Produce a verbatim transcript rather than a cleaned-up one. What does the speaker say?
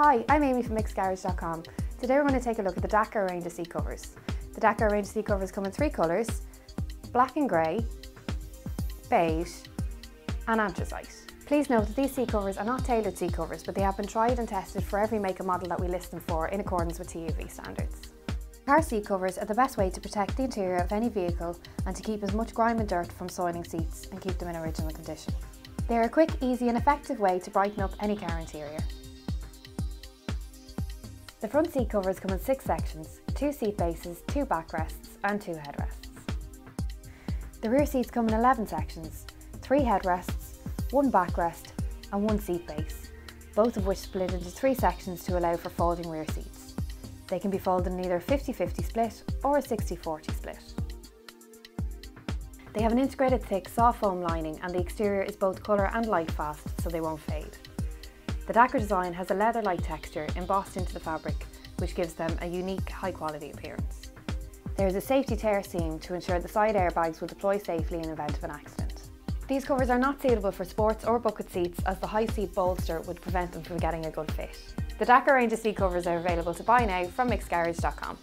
Hi, I'm Amy from MicksGarage dot com. Today we're going to take a look at the Dakar range of seat covers. The Dakar range of seat covers come in three colours: black and grey, beige and anthracite. Please note that these seat covers are not tailored seat covers, but they have been tried and tested for every make and model that we list them for in accordance with T U V standards. Car seat covers are the best way to protect the interior of any vehicle and to keep as much grime and dirt from soiling seats and keep them in original condition. They are a quick, easy and effective way to brighten up any car interior. The front seat covers come in six sections: two seat bases, two backrests and two headrests. The rear seats come in eleven sections: three headrests, one backrest and one seat base, both of which split into three sections to allow for folding rear seats. They can be folded in either a fifty fifty split or a sixty forty split. They have an integrated thick soft foam lining and the exterior is both colour and light fast, so they won't fade. The Dakar design has a leather-like texture embossed into the fabric, which gives them a unique high quality appearance. There is a safety tear seam to ensure the side airbags will deploy safely in the event of an accident. These covers are not suitable for sports or bucket seats, as the high seat bolster would prevent them from getting a good fit. The Dakar range of seat covers are available to buy now from MicksGarage dot com.